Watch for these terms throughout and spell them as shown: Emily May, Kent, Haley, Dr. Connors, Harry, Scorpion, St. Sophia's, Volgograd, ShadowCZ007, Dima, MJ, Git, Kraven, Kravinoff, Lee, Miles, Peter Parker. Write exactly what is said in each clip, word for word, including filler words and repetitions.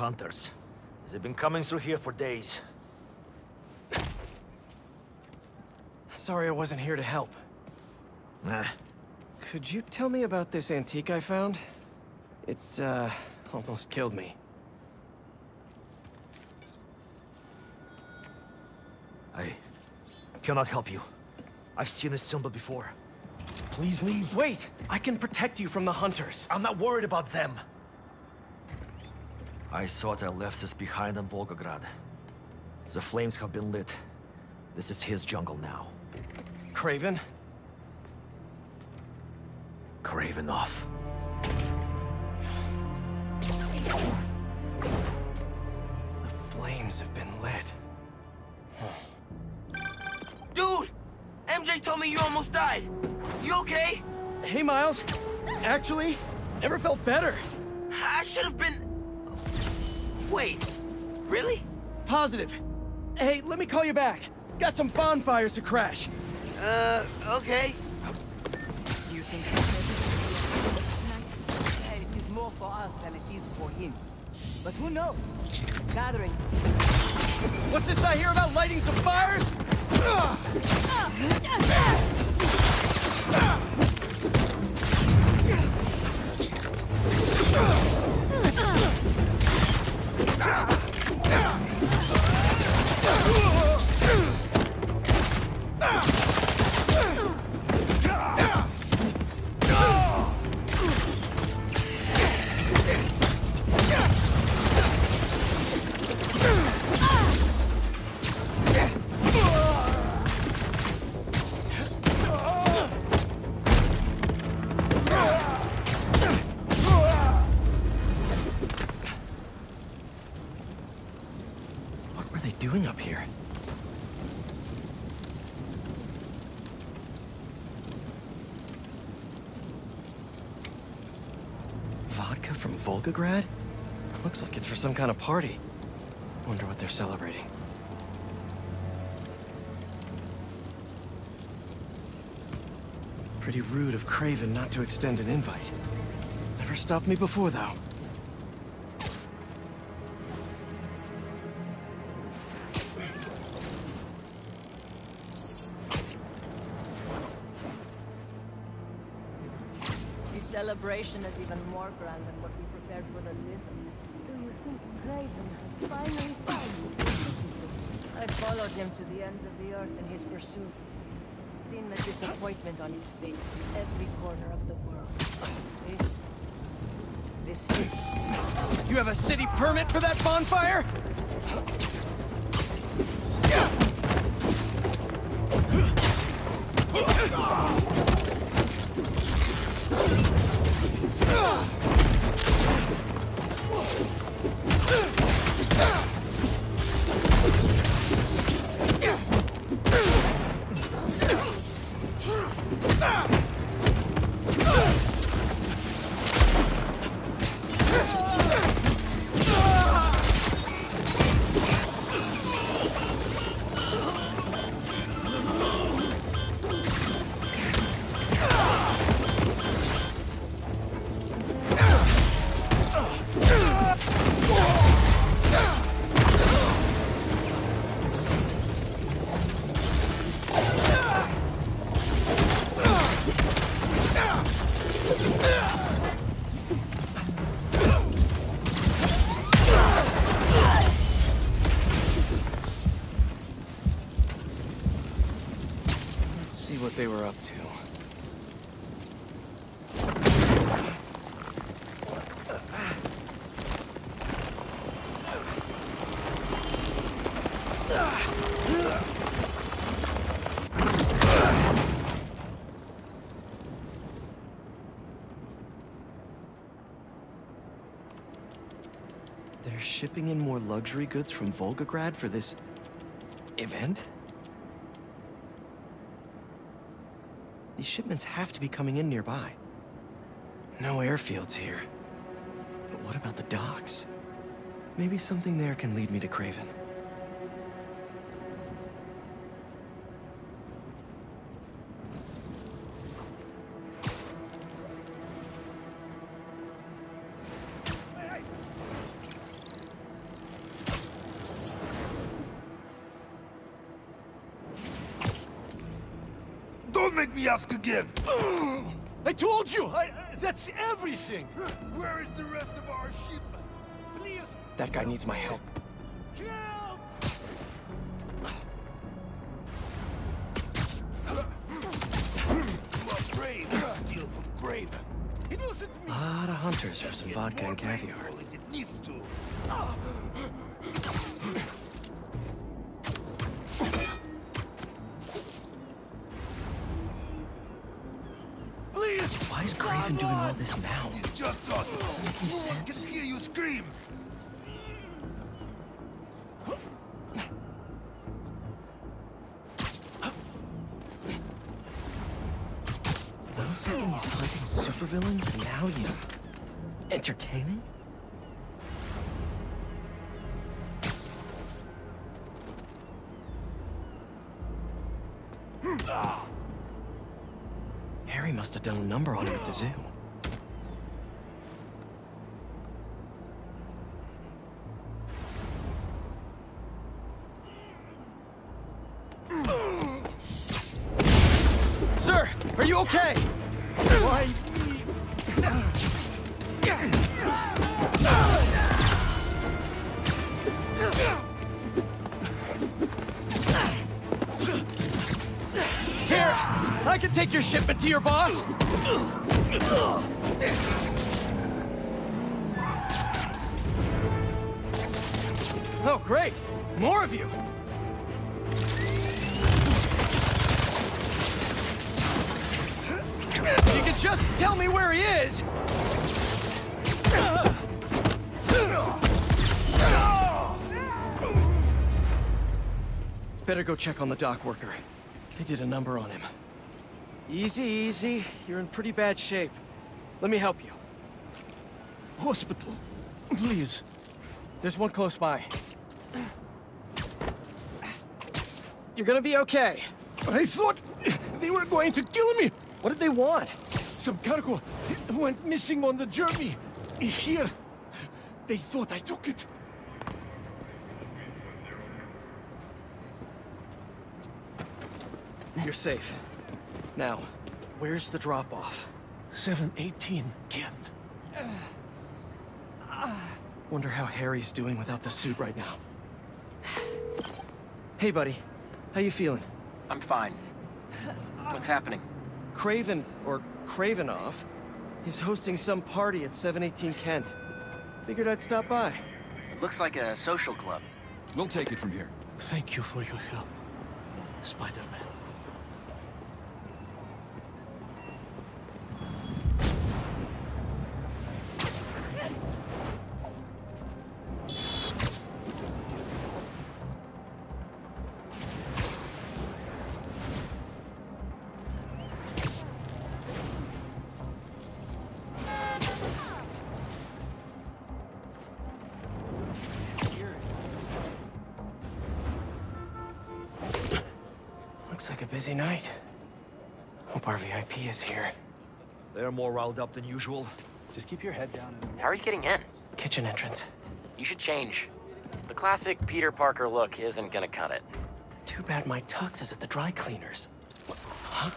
hunters. They've been coming through here for days. Sorry I wasn't here to help. Nah. Could you tell me about this antique I found? It, uh, almost killed me. I cannot help you. I've seen this symbol before. Please leave. Wait! I can protect you from the hunters. I'm not worried about them. I thought I left this behind on Volgograd. The flames have been lit. This is his jungle now. Kraven? Kravinoff. The flames have been lit. Dude! M J told me you almost died. You okay? Hey, Miles. Actually, never felt better. I should have been... Wait, really? Positive. Hey, let me call you back. Got some bonfires to crash. Uh, okay. Do you think it is more for us than it is for him? But who knows? Gathering. What's this I hear about lighting some fires? Volgograd? Looks like it's for some kind of party. Wonder what they're celebrating. Pretty rude of Kraven not to extend an invite. Never stopped me before, though. Celebration is even more grand than what we prepared for the lizard. Do you think Graven has finally found you? I followed him to the ends of the earth in his pursuit. Seen the disappointment on his face in every corner of the world. This... this face. You have a city permit for that bonfire? They were up to. They're shipping in more luxury goods from Volgograd for this event? These shipments have to be coming in nearby. No airfields here. But what about the docks? Maybe something there can lead me to Kraven. Don't make me ask again! I told you! I, I, that's everything! Where is the rest of our shipment? Please! That guy needs my help. A lot of hunters for some vodka and caviar. Why is Kraven doing all this now? Doesn't make any sense. I can hear you scream. One second he's hunting supervillains, and now he's entertaining? Harry must have done a number on him at the zoo. Sir, are you okay? Why? Here, I can take your shipment to your boss. Oh, great. More of you. If you could just tell me where he is! Better go check on the dock worker. They did a number on him. Easy, easy. You're in pretty bad shape. Let me help you. Hospital, please. There's one close by. You're gonna be okay. I thought they were going to kill me! What did they want? Some cargo went missing on the journey. Here. They thought I took it. You're safe. Now, where's the drop-off? seven eighteen, Kent. Wonder how Harry's doing without the suit right now. Hey, buddy. How you feeling? I'm fine. What's happening? Kraven, or Kravinoff, is hosting some party at seven eighteen Kent. Figured I'd stop by. Looks like a social club. We'll take it from here. Thank you for your help, Spider-Man. Busy night. Hope our V I P is here. They're more riled up than usual. Just keep your head down and... How are you getting in? Kitchen entrance. You should change. The classic Peter Parker look isn't gonna cut it. Too bad my tux is at the dry cleaners. Huh?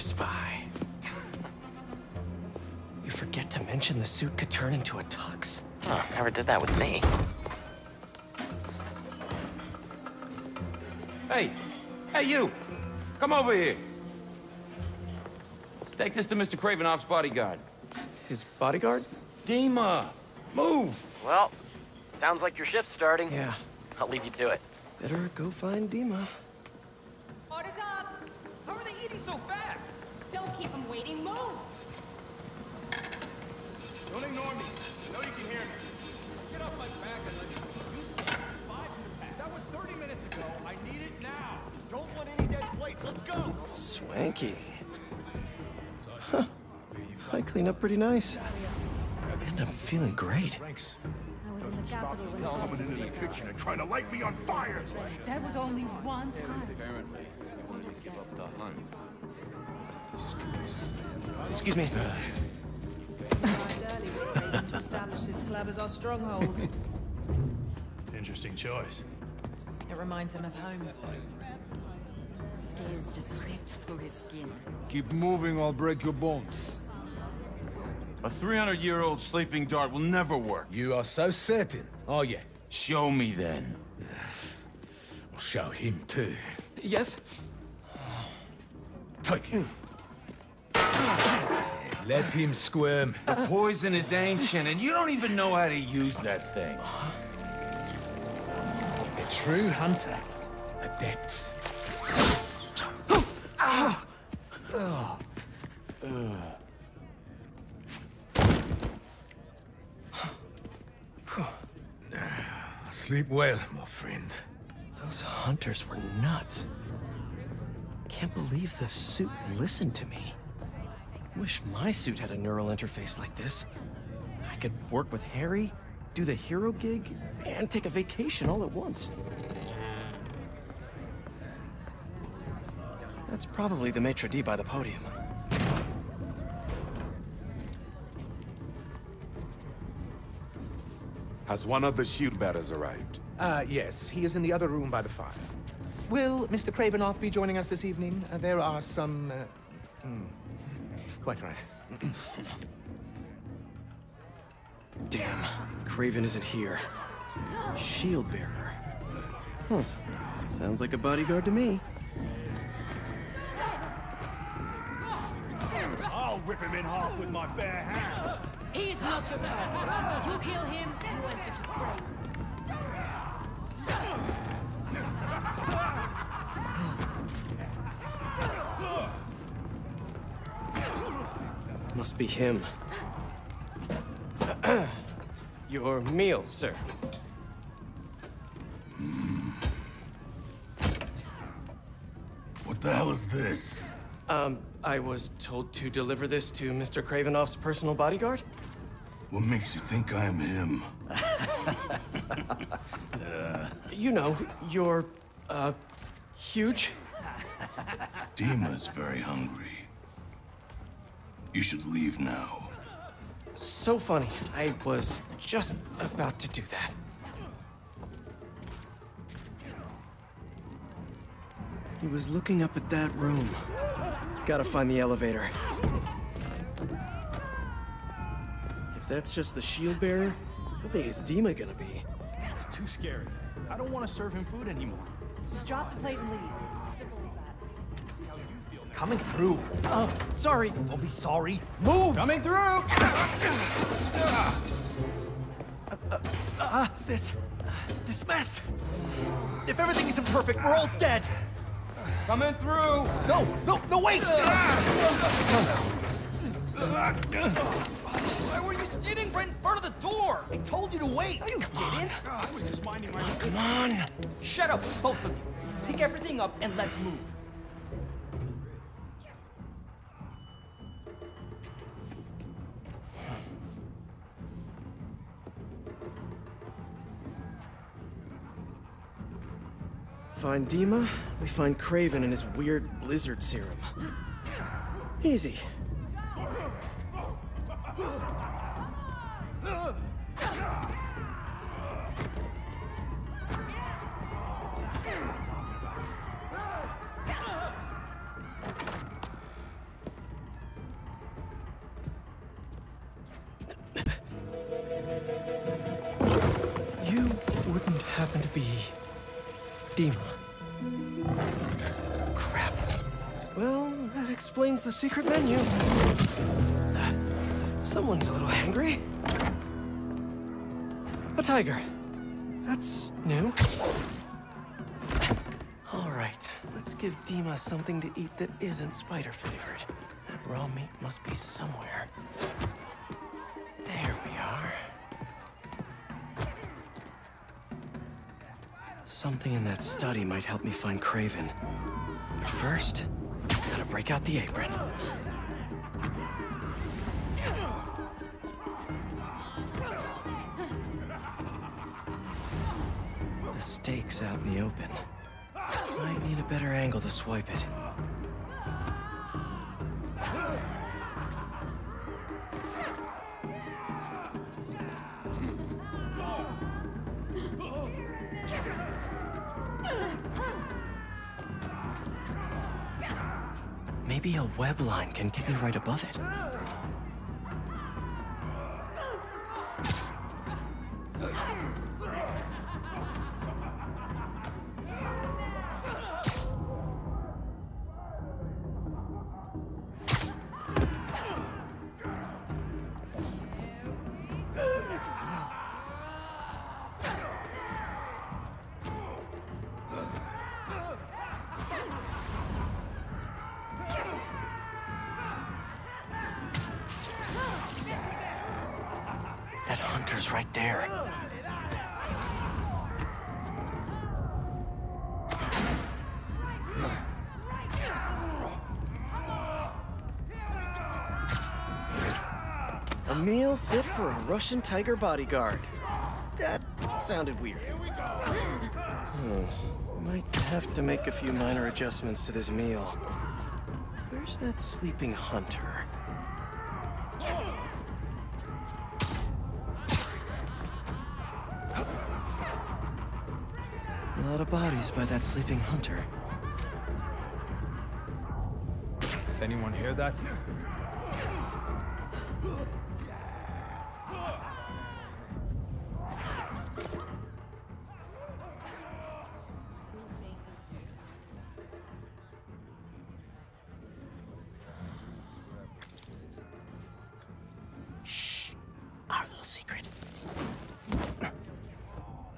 Spy. You forget to mention the suit could turn into a tux. Oh, never did that with me. Hey! Hey, you! Come over here! Take this to Mister Kravinoff's bodyguard. His bodyguard? Dima! Move! Well, sounds like your shift's starting. Yeah. I'll leave you to it. Better go find Dima. Order's up! How are they eating so fast? Don't keep them waiting. Move! Don't ignore me. I know you can hear me. Get off my back and let me... You said five to the pack. That was thirty minutes ago. I need it now. Don't want any dead plates. Let's go! Swanky. Huh. I clean up pretty nice. And I'm feeling great. I was in the and stop coming into the kitchen and trying to light me on fire. That was only one time. Apparently, we wouldn't give up the hunt. Excuse me. To establish this club as our stronghold. Interesting choice. It reminds him of home. Scales just ripped through his skin. Keep moving, I'll break your bones. A three hundred year old sleeping dart will never work. You are so certain, are you? Show me then. I'll show him too. Yes? Take him. Let him squirm. The poison is ancient, and you don't even know how to use that thing. The true hunter adapts. Sleep well, my friend. Those hunters were nuts. Can't believe the suit listened to me. Wish my suit had a neural interface like this. I could work with Harry, do the hero gig, and take a vacation all at once. That's probably the maitre d' by the podium. Has one of the shield bearers arrived? Uh, yes. He is in the other room by the fire. Will Mister Kravinoff be joining us this evening? Uh, there are some... Uh, mm, Quite right. Damn, Kraven isn't here. Shield bearer. Huh. Sounds like a bodyguard to me. I'll rip him in half with my bare hands. He's not your target. You kill him, you enter to play. Must be him. Your meal, sir. Mm. What the hell is this? Um, I was told to deliver this to Mister Kravinoff's personal bodyguard. What makes you think I'm him? uh. You know, you're, uh, huge. Dima's very hungry. You should leave now. So funny. I was just about to do that. He was looking up at that room. Gotta find the elevator. If that's just the shield bearer, how big is Dima gonna be? That's too scary. I don't want to serve him food anymore. Just drop the plate and leave. Simple as that. Coming through. Oh, sorry. Don't be sorry. Move! Coming through! uh, uh, uh, this... Uh, this mess! If everything isn't perfect, we're all dead! Coming through! No! No! No, wait! Why were you standing right in front of the door? I told you to wait! No, you come didn't! On. I was just minding my... Oh, come on! Shut up, both of you. Pick everything up and let's move. We find Dima, we find Kraven and his weird lizard serum. Easy. You wouldn't happen to be... Dima. Crap. Well, that explains the secret menu. Someone's a little hangry. A tiger. That's new. All right, let's give Dima something to eat that isn't spider flavored. That raw meat must be somewhere. There we are. Something in that study might help me find Kraven. But first, gotta break out the apron. stake's out in the open. Might need a better angle to swipe it. Maybe a web line can get me right above it. For a Russian tiger bodyguard. That sounded weird. Oh, might have to make a few minor adjustments to this meal. Where's that sleeping hunter? A lot of bodies by that sleeping hunter. Did anyone hear that?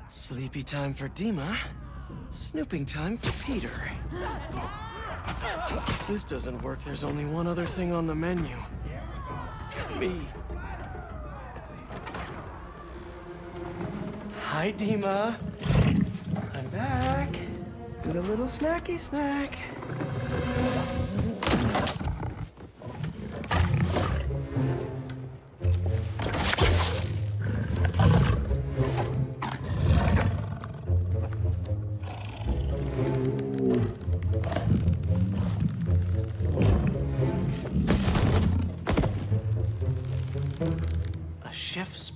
Sleepy time for Dima, snooping time for Peter. If this doesn't work, there's only one other thing on the menu. Me. Hi, Dima. I'm back with a little snacky snack.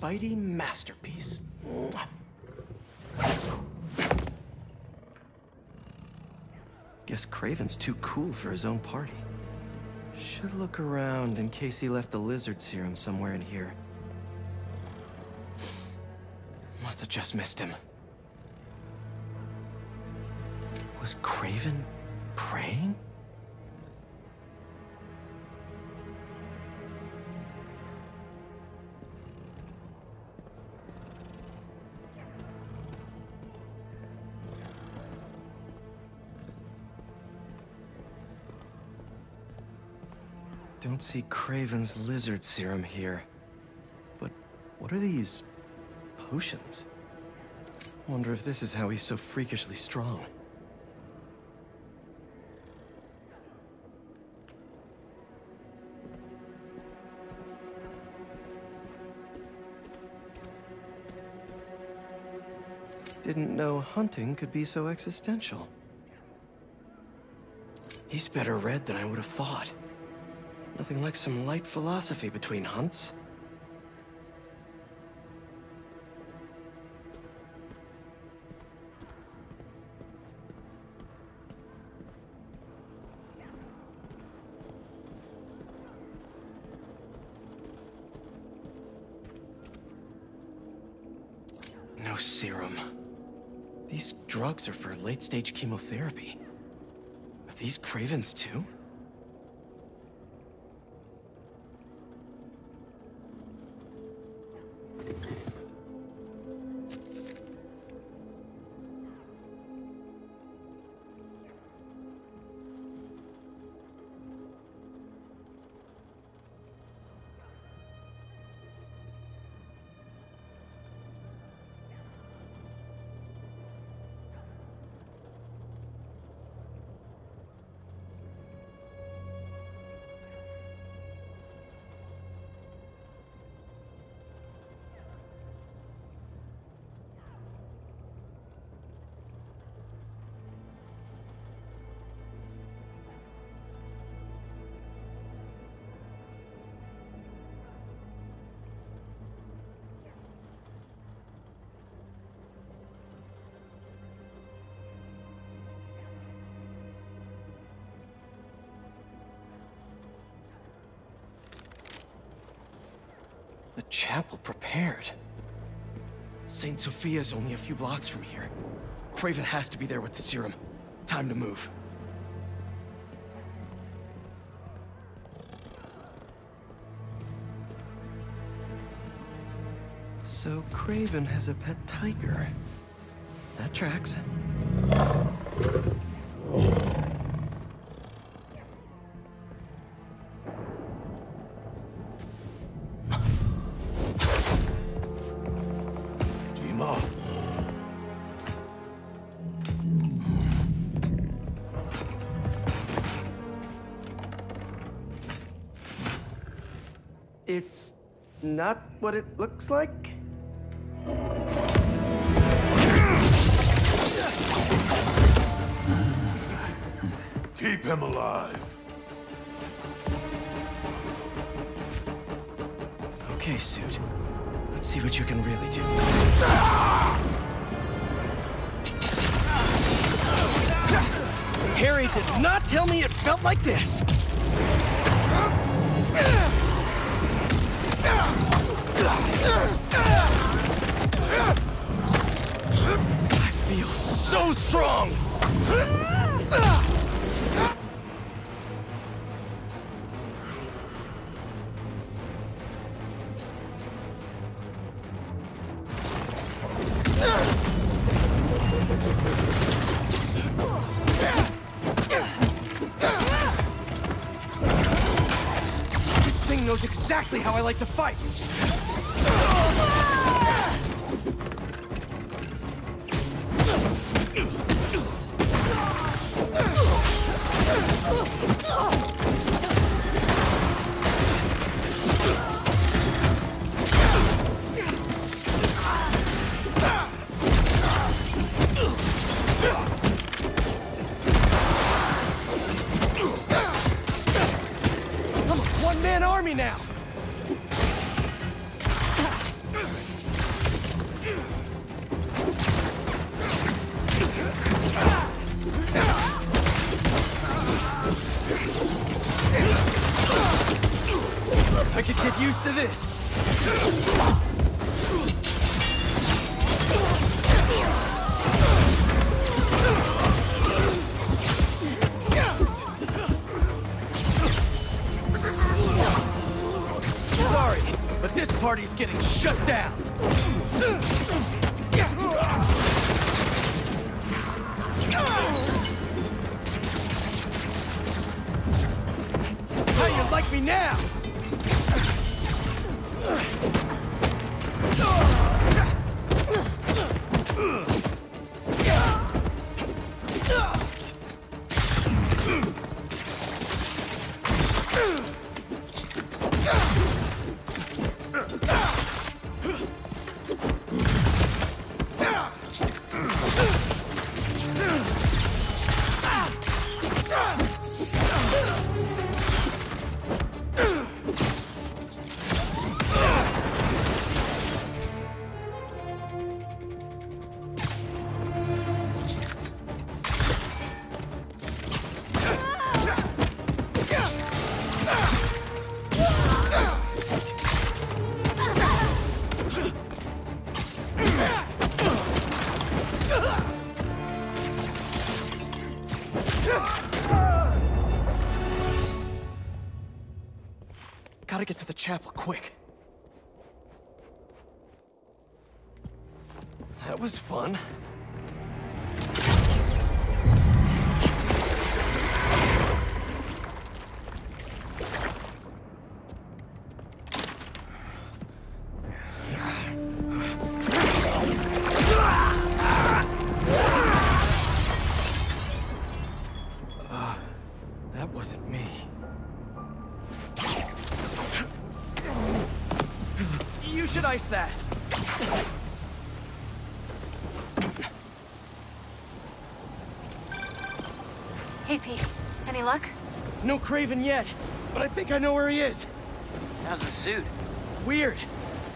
Mighty masterpiece. Guess Kraven's too cool for his own party. Should look around in case he left the lizard serum somewhere in here. Must have just missed him. Was Kraven praying? Don't see Kraven's lizard serum here. But what are these potions? Wonder if this is how he's so freakishly strong. Didn't know hunting could be so existential. He's better read than I would have thought. Nothing like some light philosophy between hunts. No serum. These drugs are for late-stage chemotherapy. Are these Kraven's too? Chapel prepared. Saint Sophia's only a few blocks from here. Kraven has to be there with the serum. Time to move. So Kraven has a pet tiger. That tracks. It's not what it looks like. Keep him alive. Okay, suit. Let's see what you can really do. Harry did not tell me it felt like this. I feel so strong! This thing knows exactly how I like to fight! Getting shut down. How you like me now? Gotta get to the chapel quick. That was fun. That. Hey, Pete. Any luck? No Kraven yet, but I think I know where he is. How's the suit? Weird.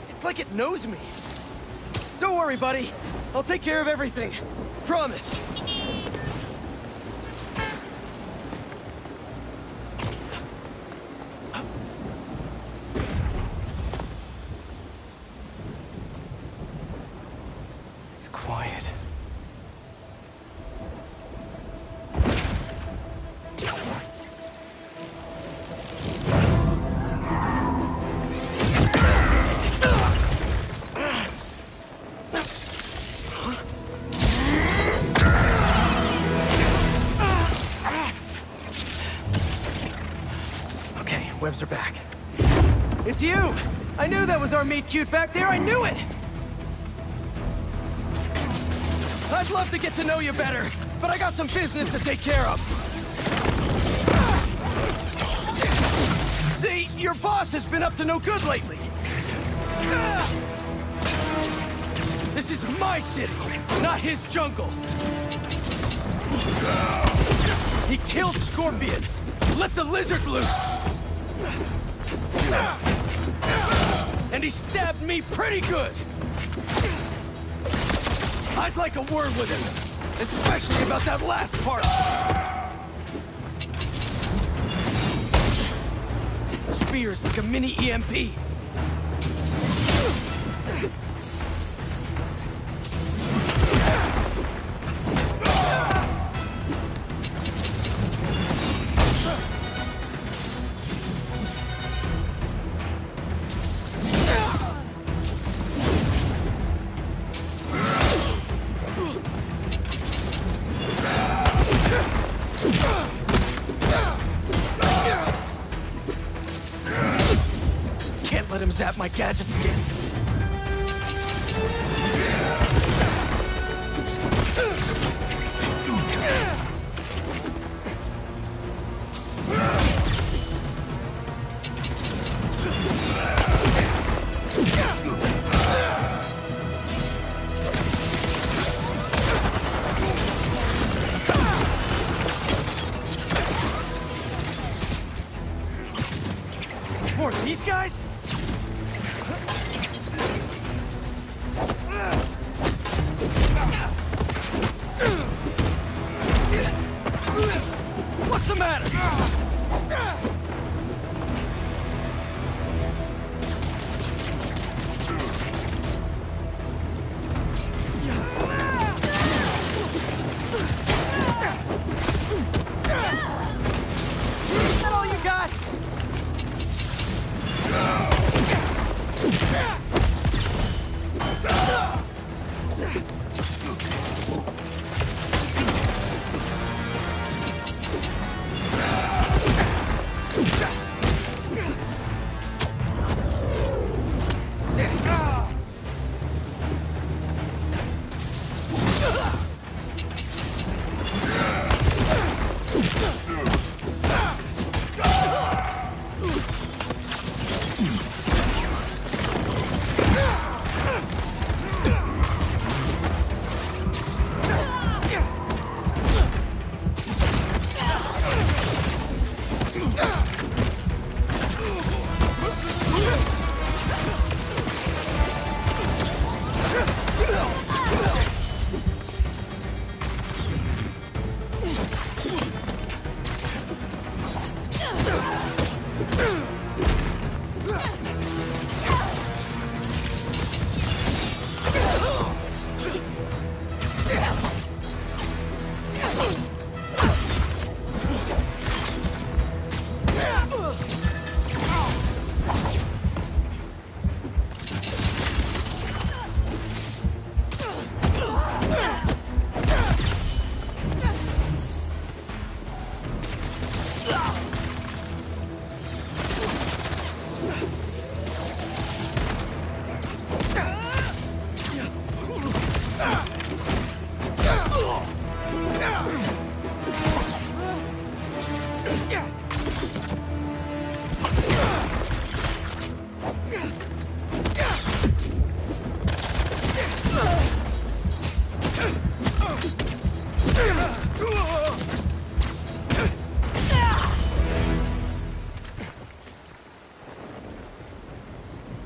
It's like it knows me. Don't worry, buddy. I'll take care of everything. Promise. webs are back. It's you! I knew that was our meet-cute back there, I knew it! I'd love to get to know you better, but I got some business to take care of. See, your boss has been up to no good lately. This is my city, not his jungle. He killed Scorpion. Let the lizard loose. And he stabbed me pretty good. I'd like a word with him, especially about that last part. That spear's like a mini E M P. Zap my gadgets again. More of these guys?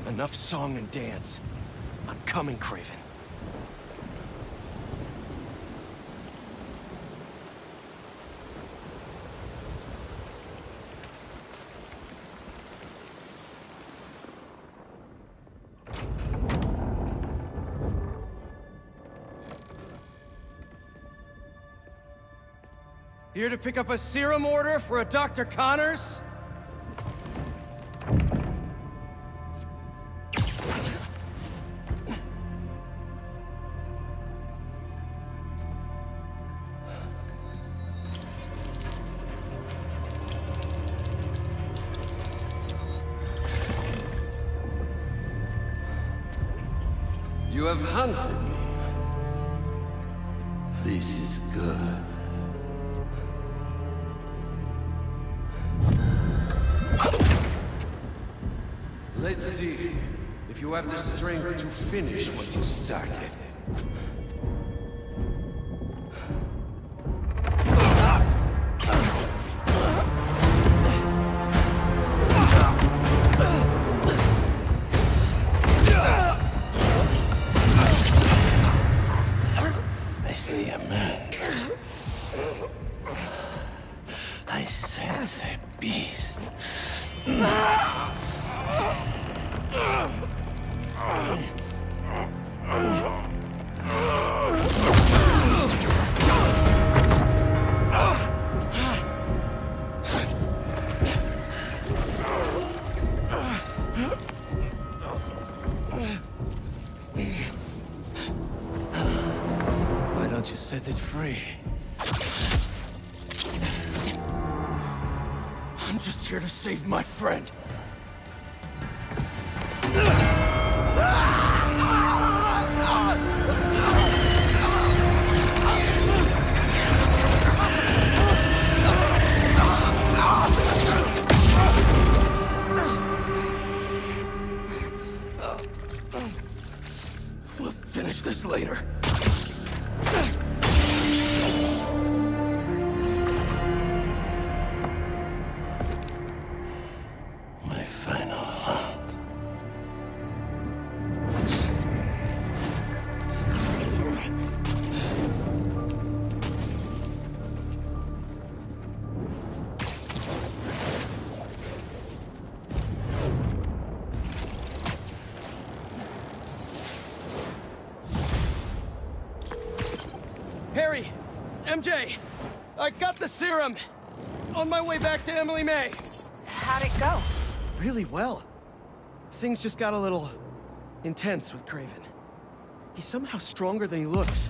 Enough song and dance. I'm coming, Kraven. Here to pick up a serum order for a Doctor Connors? have hunted me. This is good. Let's see if you have the strength to finish what you started. Save my friend. We'll finish this later. M J, I got the serum! On my way back to Emily May! How'd it go? Really well. Things just got a little intense with Kraven. He's somehow stronger than he looks,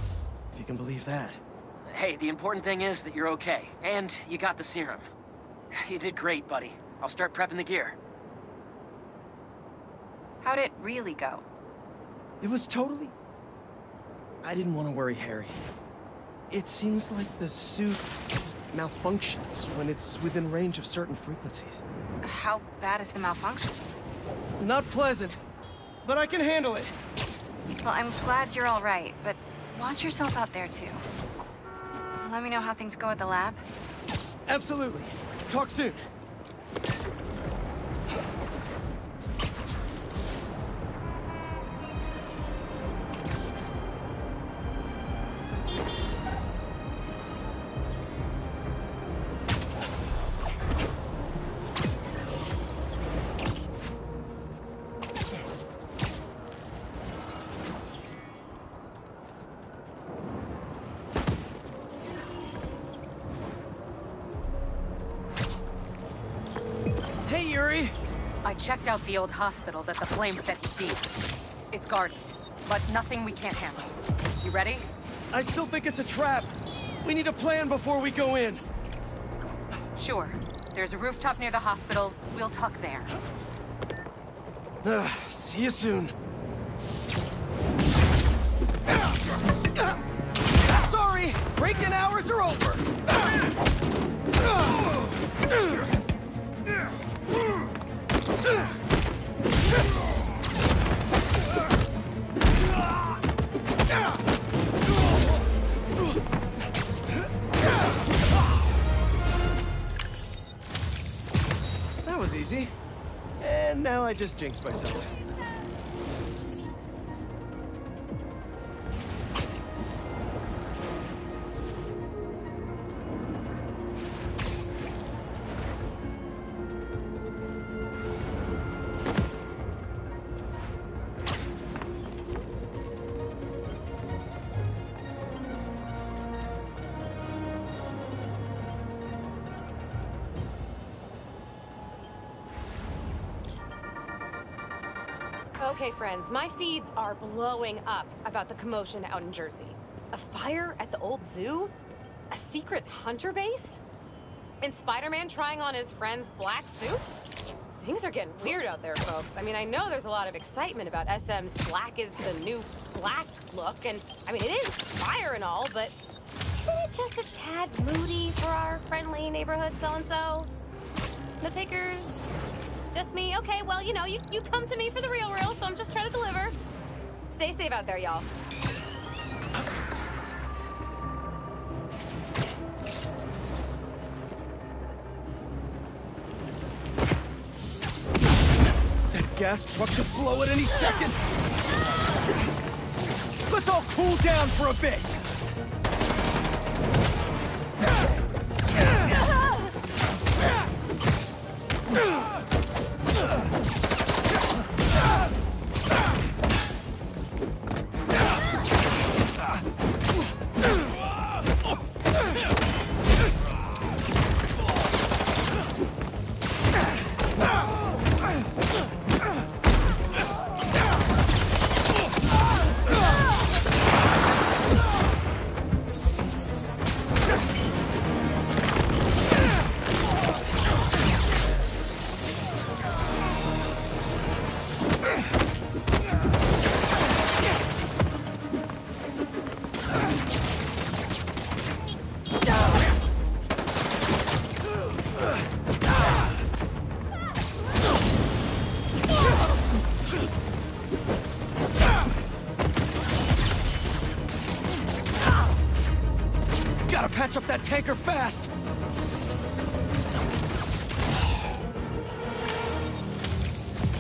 if you can believe that. Hey, the important thing is that you're okay, and you got the serum. You did great, buddy. I'll start prepping the gear. How'd it really go? It was totally... I didn't want to worry Harry. It seems like the suit malfunctions when it's within range of certain frequencies. How bad is the malfunction? Not pleasant, but I can handle it. Well, I'm glad you're all right, but watch yourself out there, too. Let me know how things go at the lab. Absolutely. Talk soon. Checked out the old hospital that the flames set to deep. It's guarded, but nothing we can't handle. You ready? I still think it's a trap. We need a plan before we go in. Sure. There's a rooftop near the hospital. We'll talk there. Uh, see you soon. Sorry! Break-in hours are over! That was easy. And now I just jinxed myself. Okay, friends, my feeds are blowing up about the commotion out in Jersey. A fire at the old zoo? A secret hunter base? And Spider-Man trying on his friend's black suit? Things are getting weird out there, folks. I mean, I know there's a lot of excitement about S M's black is the new black look, and I mean, it is fire and all, but isn't it just a tad moody for our friendly neighborhood so-and-so? No takers? Just me? Okay, well, you know, you, you come to me for the real real, so I'm just trying to deliver. Stay safe out there, y'all. Gas truck should blow at any second. Let's all cool down for a bit. Patch up that tanker fast!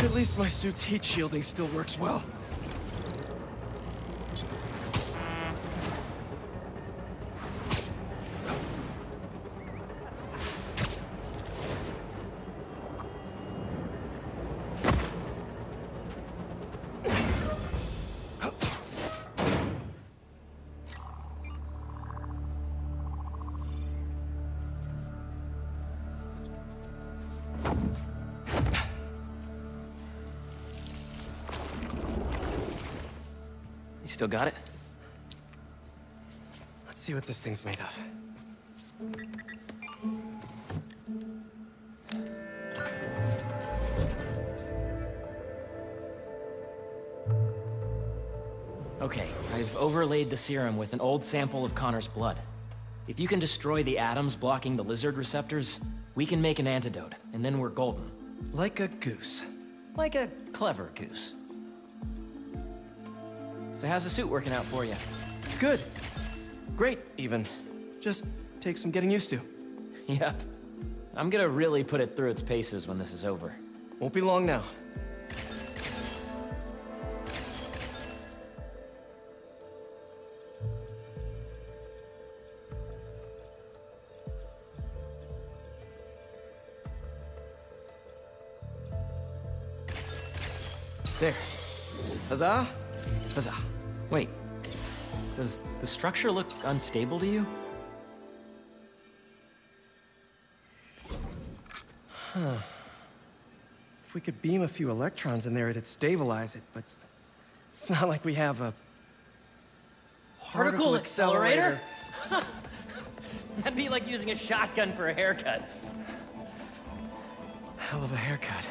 At least my suit's heat shielding still works well. Still got it? Let's see what this thing's made of. Okay, I've overlaid the serum with an old sample of Connor's blood. If you can destroy the atoms blocking the lizard receptors, we can make an antidote, and then we're golden. Like a goose. Like a clever goose. So how's the suit working out for you? It's good. Great, even. Just takes some getting used to. Yep. I'm gonna really put it through its paces when this is over. Won't be long now. There. Huzzah! Huzzah. Wait, does the structure look unstable to you? Huh. If we could beam a few electrons in there, it'd stabilize it, but it's not like we have a particle, particle accelerator. accelerator. That'd be like using a shotgun for a haircut. Hell of a haircut.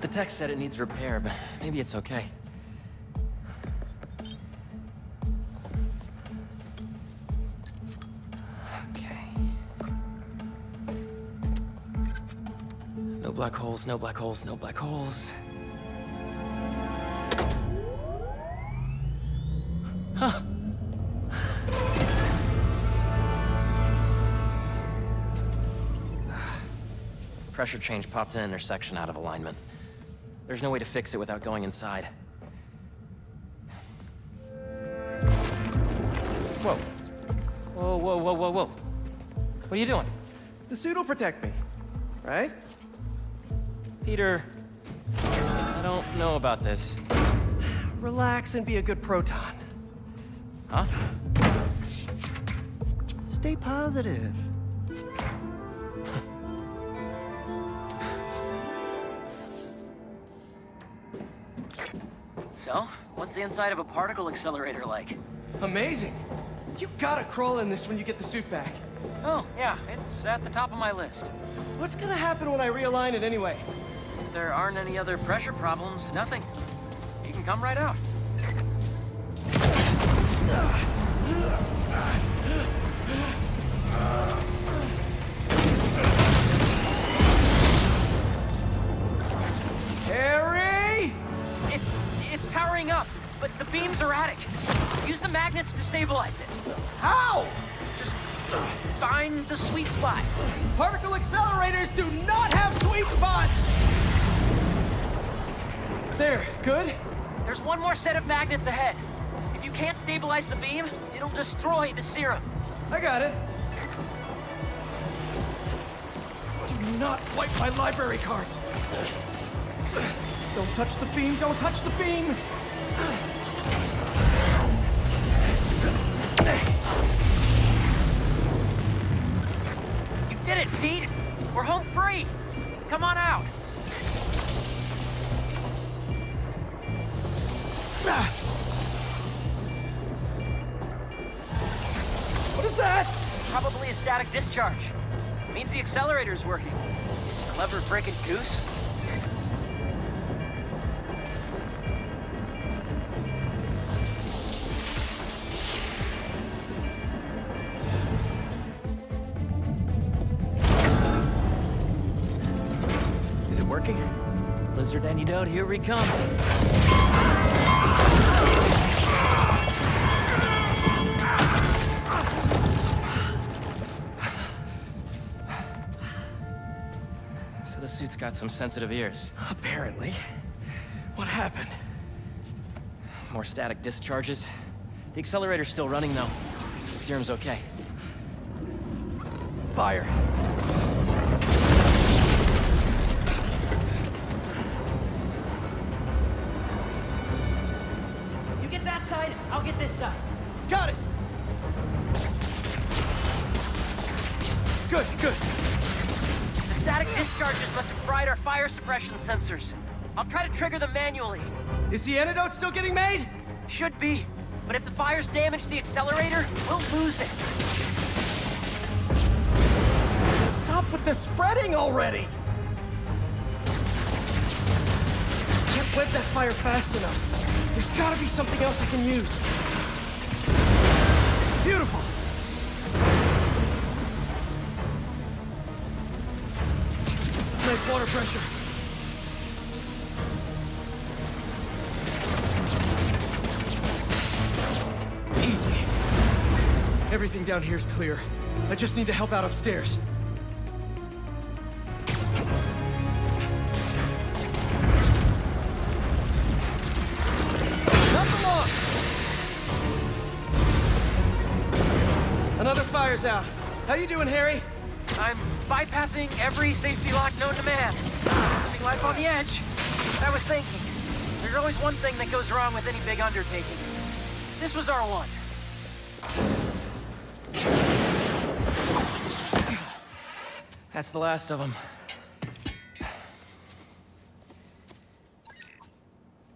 The text said it needs repair, but maybe it's okay. Okay. No black holes, no black holes, no black holes. Huh. Pressure change popped an intersection out of alignment. There's no way to fix it without going inside. Whoa. Whoa, whoa, whoa, whoa, whoa. What are you doing? The suit will protect me, right? Peter, I don't know about this. Relax and be a good proton. Huh? Stay positive. So, what's the inside of a particle accelerator like? Amazing. You gotta crawl in this when you get the suit back. Oh, yeah, it's at the top of my list. What's gonna happen when I realign it anyway? If there aren't any other pressure problems, nothing. You can come right out. Harry! It, it's powering up, but the beam's erratic. Use the magnets to stabilize it. How? Just find the sweet spot. Particle accelerators do not have sweet spots! There, good? There's one more set of magnets ahead. If you can't stabilize the beam, it'll destroy the serum. I got it. Do not wipe my library cards. Don't touch the beam, don't touch the beam! Thanks. You did it, Pete! We're home free! Come on out! Ah. What is that? Probably a static discharge. It means the accelerator's working. Clever frickin' goose. Lizard any doubt, here we come. So the suit's got some sensitive ears. Apparently. What happened? More static discharges. The accelerator's still running though. The serum's okay. Fire. I'll get this side. Got it! Good, good. The static discharges must have fried our fire suppression sensors. I'll try to trigger them manually. Is the antidote still getting made? Should be. But if the fires damage the accelerator, we'll lose it. Stop with the spreading already! Can't web that fire fast enough. There's gotta be something else I can use. Beautiful. Nice water pressure. Easy. Everything down here is clear. I just need to help out upstairs. Out. How you doing, Harry? I'm bypassing every safety lock known to man. Living life on the edge. I was thinking, there's always one thing that goes wrong with any big undertaking. This was our one. That's the last of them.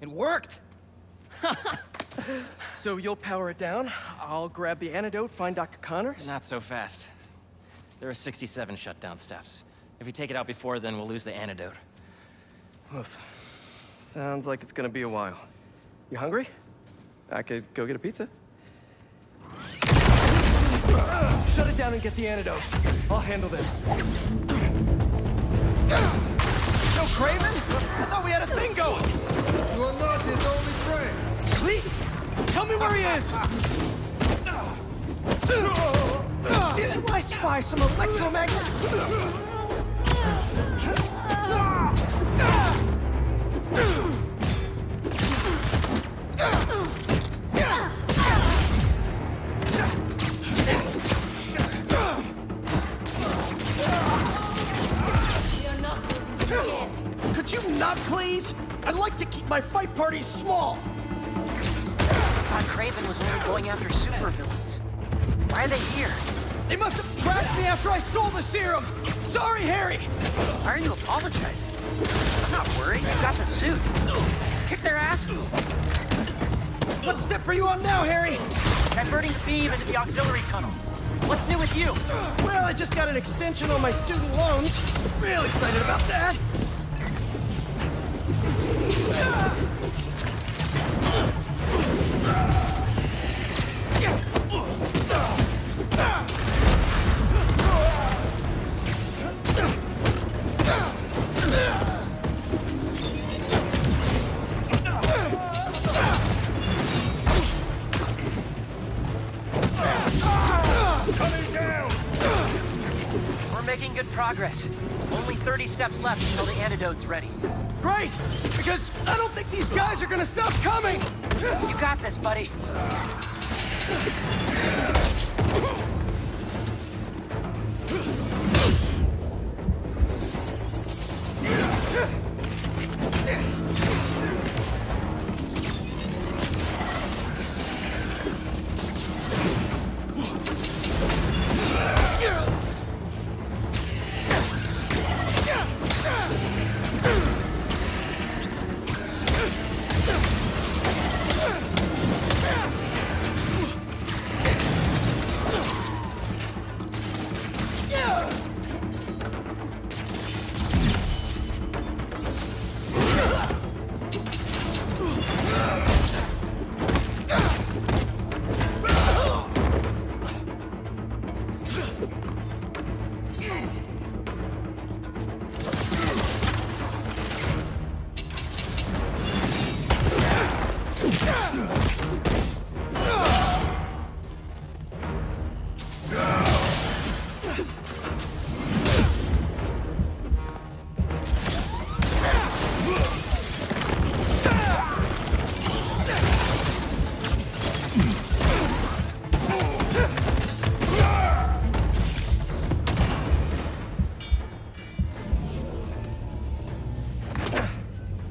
It worked! So you'll power it down, I'll grab the antidote, find Doctor Connors? Not so fast. There are sixty-seven shutdown steps. If you take it out before then, we'll lose the antidote. Oof. Sounds like it's gonna be a while. You hungry? I could go get a pizza. Shut it down and get the antidote. I'll handle them. No Kraven? I thought we had a thing going! You are not his only friend! Lee, tell me where he is! Didn't I spy some electromagnets? Could you not, please? I'd like to keep my fight parties small! I thought Kraven was only going after supervillains. Why are they here? They must have trapped me after I stole the serum! Sorry, Harry! Why are you apologizing? I'm not worried. You got the suit. Kick their asses! What step are you on now, Harry? Diverting beam into the auxiliary tunnel. What's new with you? Well, I just got an extension on my student loans. Real excited about that. Progress. Only thirty steps left until the antidote's ready. Great! Because I don't think these guys are gonna stop coming! You got this, buddy.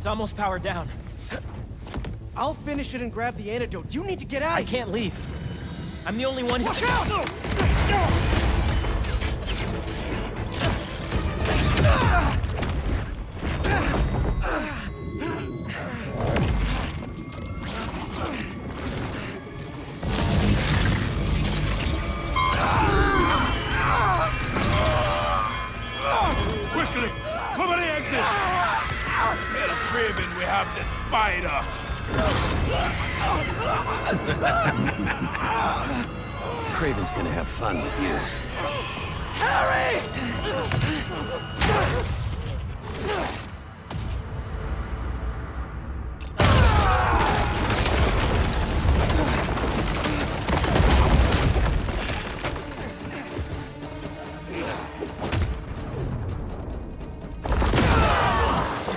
Almost powered down. I'll finish it and grab the antidote. You need to get out. I can't leave. I'm the only one who. Watch out! No! No! Kraven's gonna have fun with you. Harry!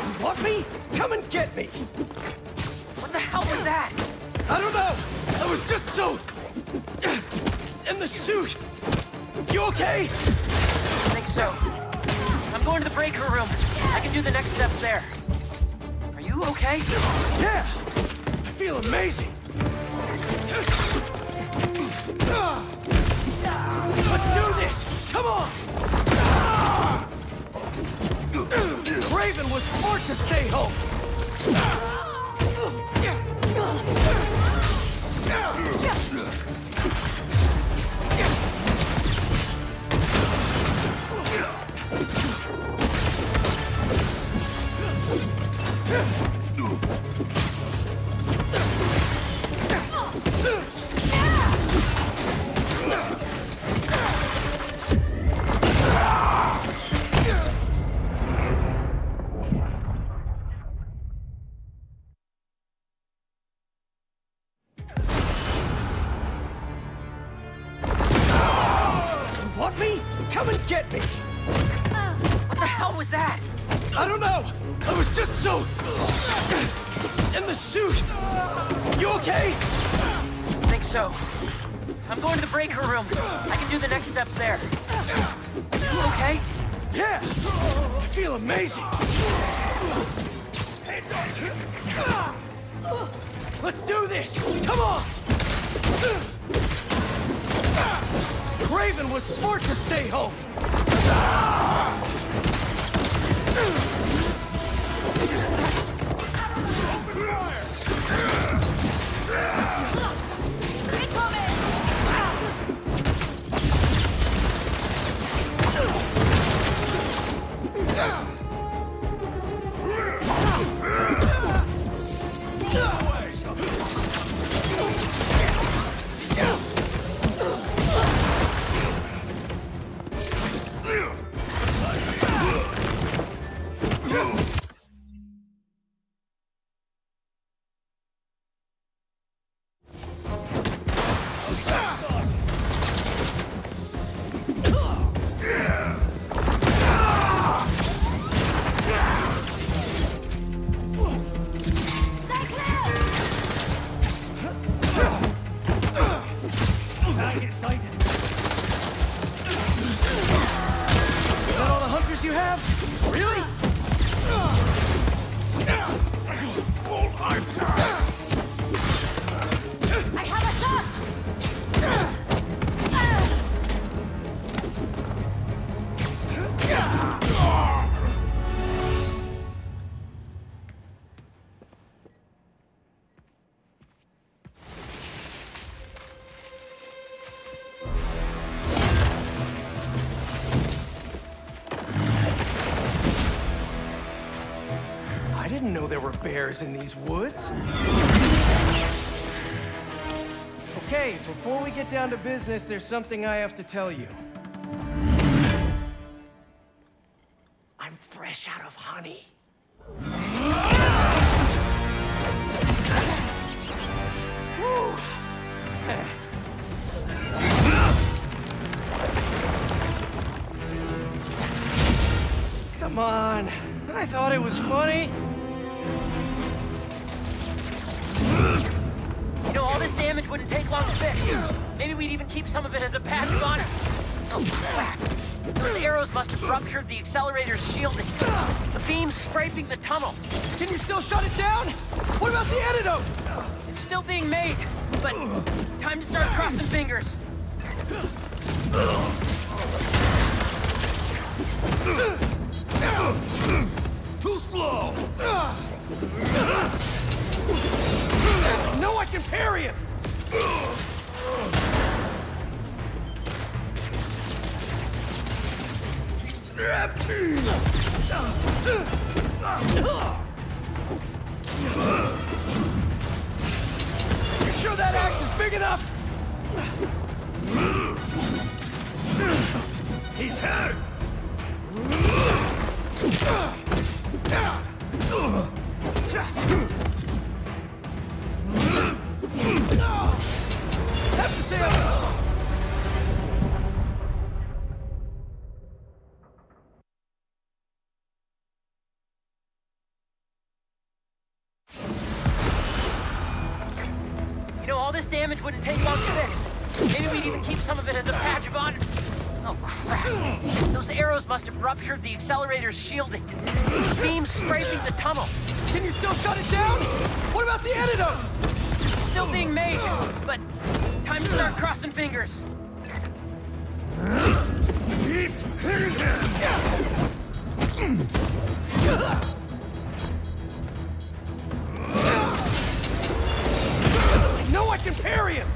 You want me? Come and get me! What the hell was that? I don't know! I was just so... in the suit! You okay? I think so. I'm going to the breaker room. I can do the next steps there. Are you okay? Yeah! I feel amazing! Let's do this! Come on! Kraven was smart to stay home! Let's do this! Come on! Kraven was smart to stay home! excited. Is that all the hunters you have? Really? All I'm done. I have a shot. Bears in these woods. Okay, before we get down to business, there's something I have to tell you. I'm fresh out of honey. Come on, I thought it was funny. You know, all this damage wouldn't take long to fix. Maybe we'd even keep some of it as a badge of honor. Oh, crap. Those arrows must have ruptured the accelerator's shielding. The beam's scraping the tunnel. Can you still shut it down? What about the antidote? It's still being made, but time to start crossing fingers. Too slow! No, I can parry it! You sure that axe is big enough? He's hurt! Have to say I'm... You know, all this damage wouldn't take long to fix. Maybe we'd even keep some of it as a badge of honor. Oh, crap. Those arrows must have ruptured the accelerator's shielding. The beam's scraping the tunnel. Can you still shut it down? What about the antidote? Still being made, but time to start crossing fingers. Keep hitting him. I know I can parry him.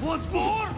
Once more?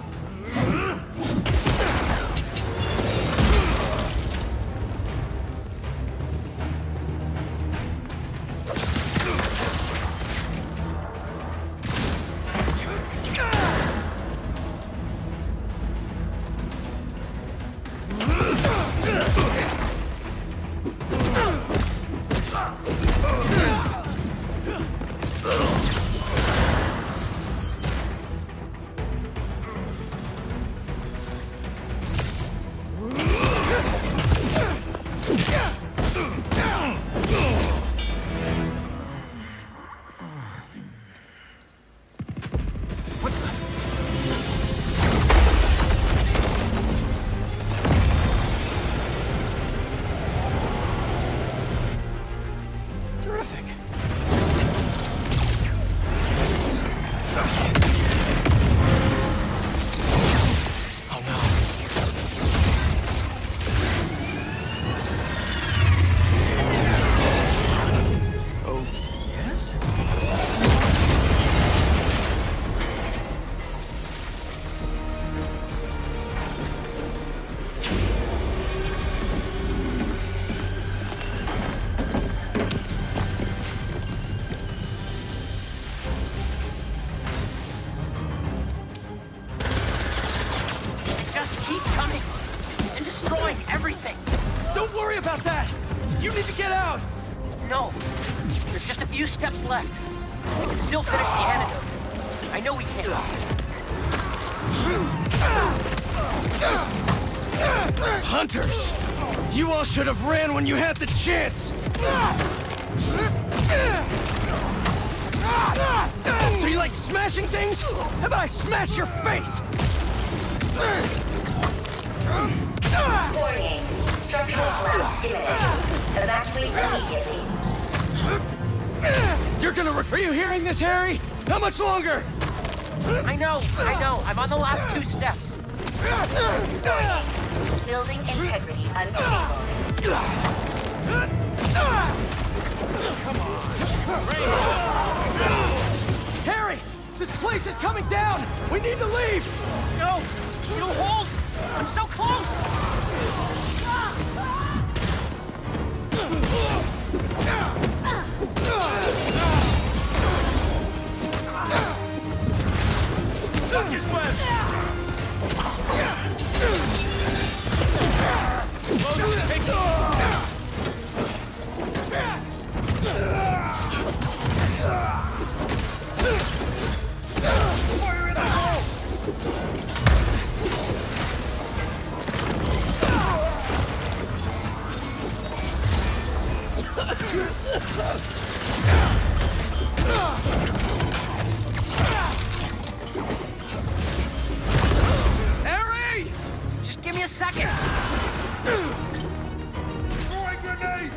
keep coming and destroying everything. Don't worry about that. You need to get out. No. There's just a few steps left. We can still finish the antidote. I know we can. Hunters! You all should have ran when you had the chance! So you like smashing things? How about I smash your face? Warning. Structural collapse imminent. Evacuate immediately. You're gonna re- Are you hearing this, Harry? How much longer? I know, I know. I'm on the last two steps. Building integrity unstable. Come on. Harry! This place is coming down! We need to leave! No! You hold! I'm so close! Look his way! Harry! Just give me a second. Throwing grenade!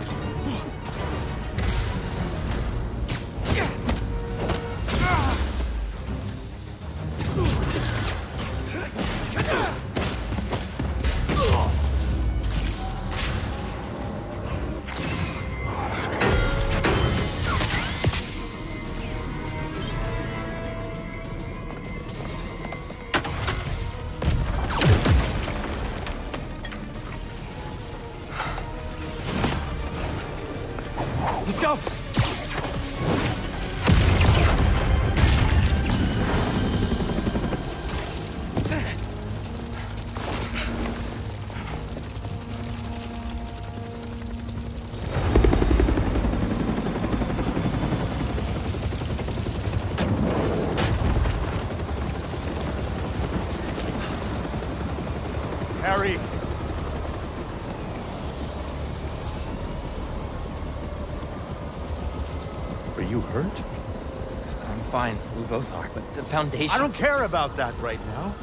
Both are, but the foundation... I don't care about that right now.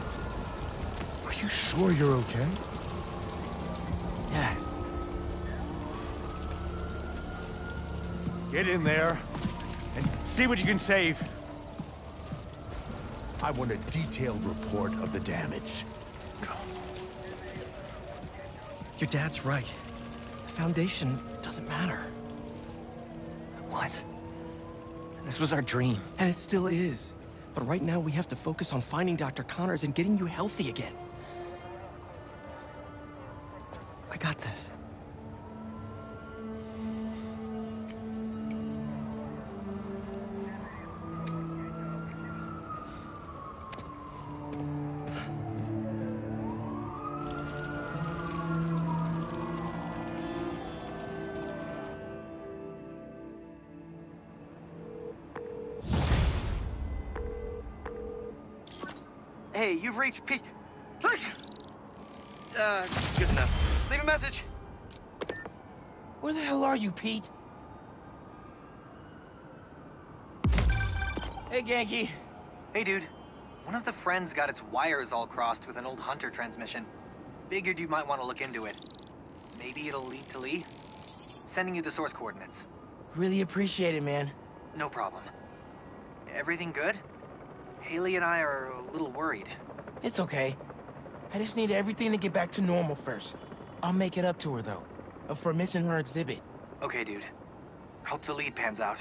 Are you sure you're okay? Yeah. Get in there and see what you can save. I want a detailed report of the damage. Your dad's right. The foundation doesn't matter. What? This was our dream. And it still is. But right now we have to focus on finding Doctor Connors and getting you healthy again. I got this. Hey, you've reached peak. Uh, good enough. Leave a message. Where the hell are you, Pete? Hey, Genki. Hey, dude. One of the friends got its wires all crossed with an old Hunter transmission. Figured you might want to look into it. Maybe it'll lead to Lee. Sending you the source coordinates. Really appreciate it, man. No problem. Everything good? Haley and I are a little worried. It's okay. I just need everything to get back to normal first. I'll make it up to her, though, for missing her exhibit. Okay, dude. Hope the lead pans out.